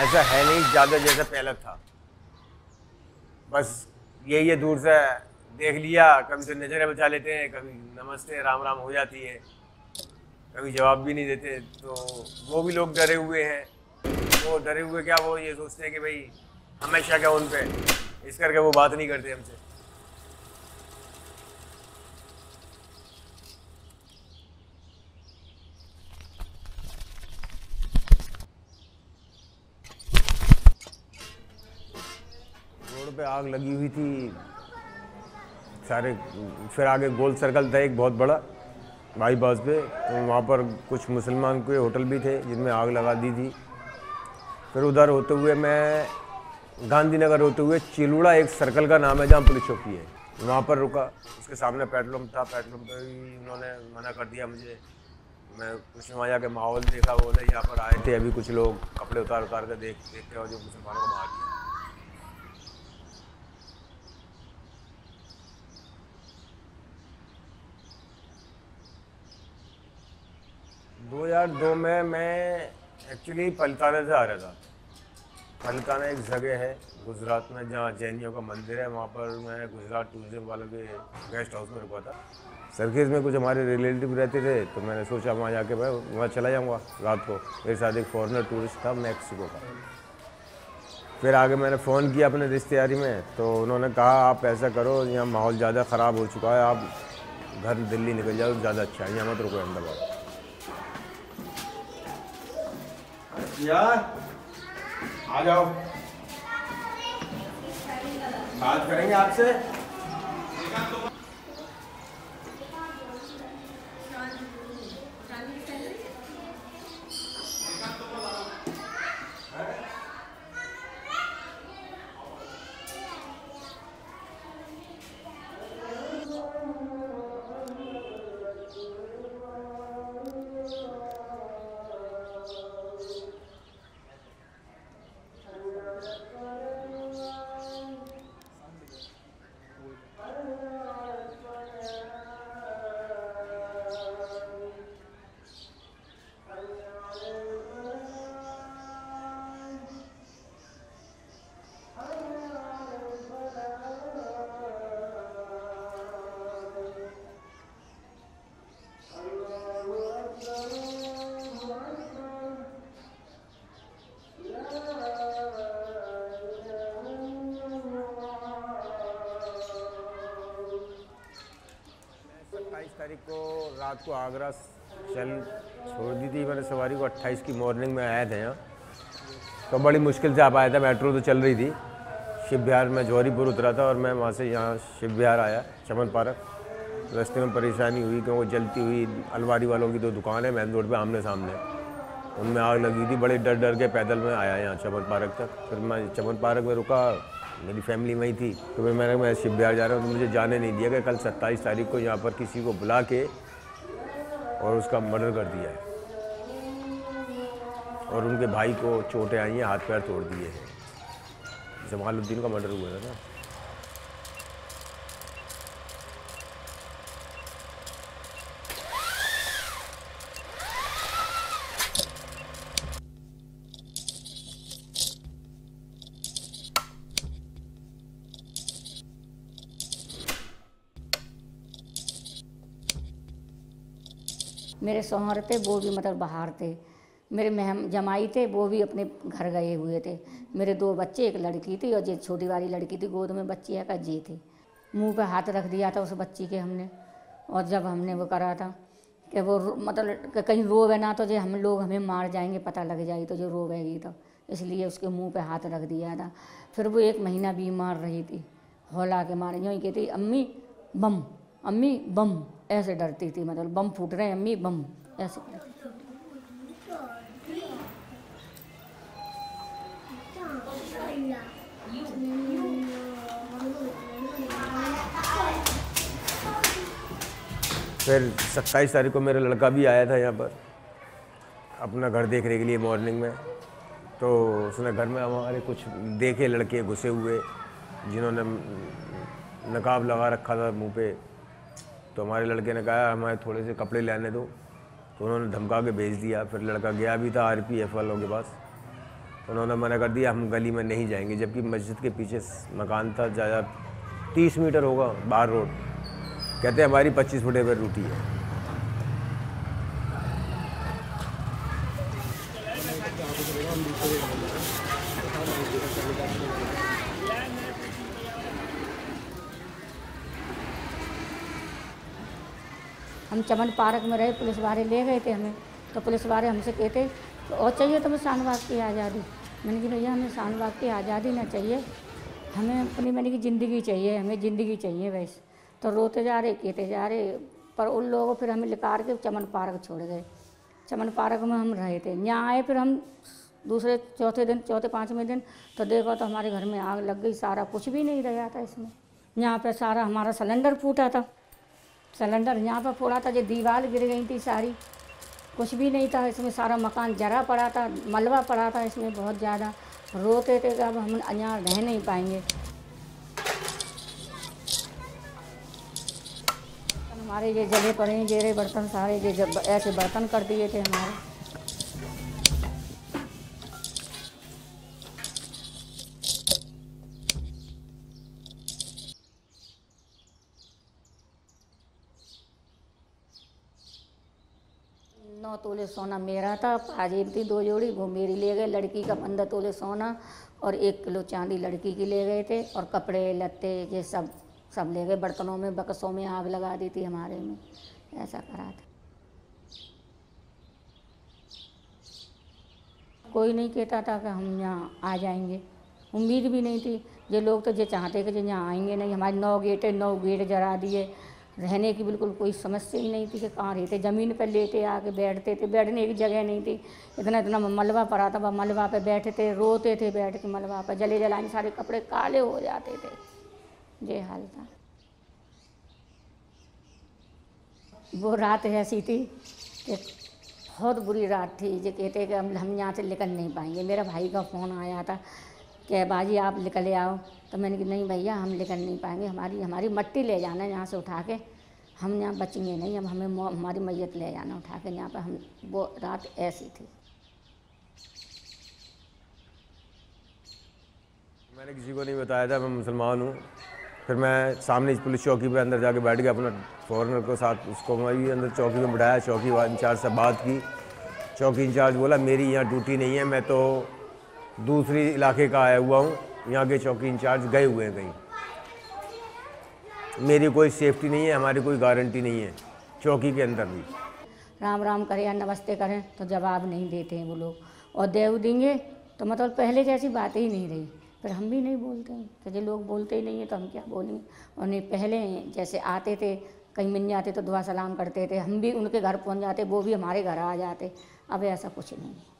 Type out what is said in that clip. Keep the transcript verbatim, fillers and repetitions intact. ऐसा है नहीं ज़्यादा जैसा पहले था। बस ये ये दूर से देख लिया, कभी तो नजरें बचा लेते हैं, कभी नमस्ते राम राम हो जाती है, कभी जवाब भी नहीं देते। तो वो भी लोग डरे हुए हैं, वो डरे हुए क्या, वो ये सोचते हैं कि भाई हमेशा क्या उन पे, इस करके वो बात नहीं करते हमसे। रोड पे आग लगी हुई थी सारे, फिर आगे गोल सर्कल था एक बहुत बड़ा बाईपास पे, तो वहाँ पर कुछ मुसलमान के होटल भी थे जिनमें आग लगा दी थी। फिर उधर होते हुए मैं गांधीनगर होते हुए चिलूड़ा एक सर्कल का नाम है जहाँ पुलिस चौकी है, वहाँ पर रुका। उसके सामने पेट्रोल पंप था, पेट्रोल पर भी उन्होंने मना कर दिया मुझे। मैं कुछ वहाँ जाके माहौल देखा, वो बोले यहाँ पर आए थे अभी कुछ लोग, कपड़े उतार उतार कर देख देखते और जो मुसलमानों को मार दिया। दो हज़ार दो में मैं एक्चुअली पलिताना से आ रहा था। पलिताना एक जगह है गुजरात में जहाँ जैनियों का मंदिर है, वहाँ पर मैं गुजरात टूरिज्म वालों के गेस्ट हाउस में रुका था। सर्किस में कुछ हमारे रिलेटिव रहते थे, तो मैंने सोचा वहाँ जाके मैं वहाँ चला जाऊँगा रात को। मेरे साथ एक फॉरेनर टूरिस्ट था मैक्सिको का। फिर आगे मैंने फ़ोन किया अपने रिश्तेदारी में, तो उन्होंने कहा आप ऐसा करो, यहाँ माहौल ज़्यादा ख़राब हो चुका है, आप घर दिल्ली निकल जाओ, ज़्यादा अच्छा है, यहाँ मत रुको अहमदाबाद। यार आ जाओ, बात करेंगे आपसे। तारीख को रात को आगरा चल छोड़ दी थी मैंने सवारी को, अट्ठाईस की मॉर्निंग में आया था यहाँ। तो बड़ी मुश्किल से आप आया था, मेट्रो तो चल रही थी। शिव विहार में जौहरीपुर उतरा था और मैं वहाँ से यहाँ शिव विहार आया चमन पार्क। रास्ते में परेशानी हुई क्योंकि वो जलती हुई अलवारी वालों की दो दुकान है मेन रोड पर आमने सामने, उनमें आग लगी थी। बड़े डर डर के पैदल में आया यहाँ चमन पार्क तक। फिर मैं चमन पार्क में रुका, मेरी फैमिली में ही थी, तो मैं मैंने मैं शिव विहार जा रहा हूँ, तो मुझे जाने नहीं दिया कि कल सत्ताईस तारीख को यहाँ पर किसी को बुला के और उसका मर्डर कर दिया है और उनके भाई को चोटें आई हैं, हाथ पैर तोड़ दिए हैं। जमालुद्दीन का मर्डर हुआ था ना। मेरे शौहर थे, वो भी मतलब बाहर थे। मेरे महम जमाई थे, वो भी अपने घर गए हुए थे। मेरे दो बच्चे, एक लड़की थी और जो छोटी वाली लड़की थी गोद में बच्ची है का जी थी। मुंह पे हाथ रख दिया था उस बच्ची के हमने, और जब हमने वो करा था कि वो मतलब कहीं रोवे ना तो जो हम लोग हमें मार जाएंगे पता लग जाएगी, तो जो रोवेगी तो इसलिए उसके मुँह पर हाथ रख दिया था। फिर वो एक महीना बीमार रही थी, हौला के मारे यूँ ही कहती अम्मी बम, अम्मी बम, ऐसे डरती थी, मतलब बम फूट रहे हैं अम्मी बम, ऐसे। फिर सत्ताईस तारीख को मेरा लड़का भी आया था यहाँ पर अपना घर देखने के लिए मॉर्निंग में। तो उसने घर में हमारे कुछ देखे लड़के घुसे हुए जिन्होंने नकाब लगा रखा था मुंह पे। तो हमारे लड़के ने कहा हमारे थोड़े से कपड़े लाने दो, तो उन्होंने धमका के भेज दिया। फिर लड़का गया भी था आर पी एफ वालों के पास, उन्होंने मना कर दिया, हम गली में नहीं जाएंगे। जबकि मस्जिद के पीछे मकान था, ज़्यादा तीस मीटर होगा बाहर रोड। कहते हैं हमारी पच्चीस फुटे पर रूटी है। हम चमन पार्क में रहे, पुलिस वाले ले गए थे हमें। तो पुलिस वाले हमसे कहते तो और चाहिए तुम्हें शानबाग की आज़ादी। मैंने कि भैया हमें शानबाग की आज़ादी ना चाहिए, हमें अपनी मैंने कि ज़िंदगी चाहिए, हमें ज़िंदगी चाहिए। वैसे तो रोते जा रहे, कहते जा रहे, पर उन लोगों फिर हमें लिकार के चमन पार्क छोड़ गए। चमन पार्क में हम रहे थे, यहाँ आए फिर हम दूसरे चौथे दिन, चौथे पाँचवें दिन तो देखो तो हमारे घर में आग लग गई। सारा कुछ भी नहीं रहा था इसमें। यहाँ पर सारा हमारा सिलेंडर फूटा था, सिलेंडर यहाँ पर फोड़ा था, जो दीवार गिर गई थी सारी, कुछ भी नहीं था इसमें। सारा मकान जरा पड़ा था, मलबा पड़ा था इसमें बहुत ज़्यादा। रोते थे कि अब हम यहाँ रह नहीं पाएंगे। हमारे ये जले पड़े हैं, जेरे बर्तन सारे ये जब ऐसे बर्तन कर दिए थे हमारे। नौ तोले सोना मेरा था, पाजेब थी दो जोड़ी, वो मेरी ले गए। लड़की का पंद्रह तोले सोना और एक किलो चांदी लड़की की ले गए थे, और कपड़े लत्ते ये सब सब ले गए। बर्तनों में, बक्सों में आग लगा दी थी हमारे में, ऐसा करा था। कोई नहीं कहता था कि हम यहाँ आ जाएंगे, उम्मीद भी नहीं थी। ये लोग तो ये चाहते कि जो यहाँ आएंगे नहीं। हमारे नौ गेट नौ गेट जरा दिए। रहने की बिल्कुल कोई समस्या ही नहीं थी कि कहाँ रहते। ज़मीन पर लेते आके बैठते थे, बैठने की जगह नहीं थी। इतना इतना मलबा पड़ा था, वह मलबा पर बैठे थे, रोते थे बैठ के मलबा पर। जले जलाने सारे कपड़े काले हो जाते थे, ये हाल था। वो रात ऐसी थी कि बहुत बुरी रात थी। ये कहते कि हम हम यहाँ से निकल नहीं पाएंगे। मेरा भाई का फ़ोन आया था कि बाजी आप निकले आओ। तो मैंने कहा नहीं भैया हम निकल नहीं पाएंगे, हमारी हमारी मट्टी ले जाना यहाँ से उठा के, हम यहाँ बचेंगे नहीं। हम हमें हमारी मैयत ले जाना उठा के यहाँ पर। हम वो रात ऐसी थी। मैंने किसी को नहीं बताया था मैं मुसलमान हूँ। फिर मैं सामने पुलिस चौकी पे अंदर जाके बैठ गया, अपना फॉरनर को साथ उसको भी अंदर चौकी में बिठाया। चौकी इंचार्ज से बात की, चौकी इंचार्ज बोला मेरी यहाँ ड्यूटी नहीं है, मैं तो दूसरी इलाके का आया हुआ हूँ। यहाँ के चौकी इंचार्ज गए हुए हैं कहीं। मेरी कोई सेफ्टी नहीं है, हमारी कोई गारंटी नहीं है। चौकी के अंदर भी राम राम करें या नमस्ते करें तो जवाब नहीं देते हैं वो लोग, और देव देंगे तो मतलब पहले जैसी बात ही नहीं रही। फिर हम भी नहीं बोलते हैं तो ये लोग बोलते ही नहीं हैं, तो हम क्या बोलेंगे। और नहीं पहले जैसे आते थे, कहीं मिलने आते तो दुआ सलाम करते थे, हम भी उनके घर पहुंच जाते, वो भी हमारे घर आ जाते। अब ऐसा कुछ नहीं है।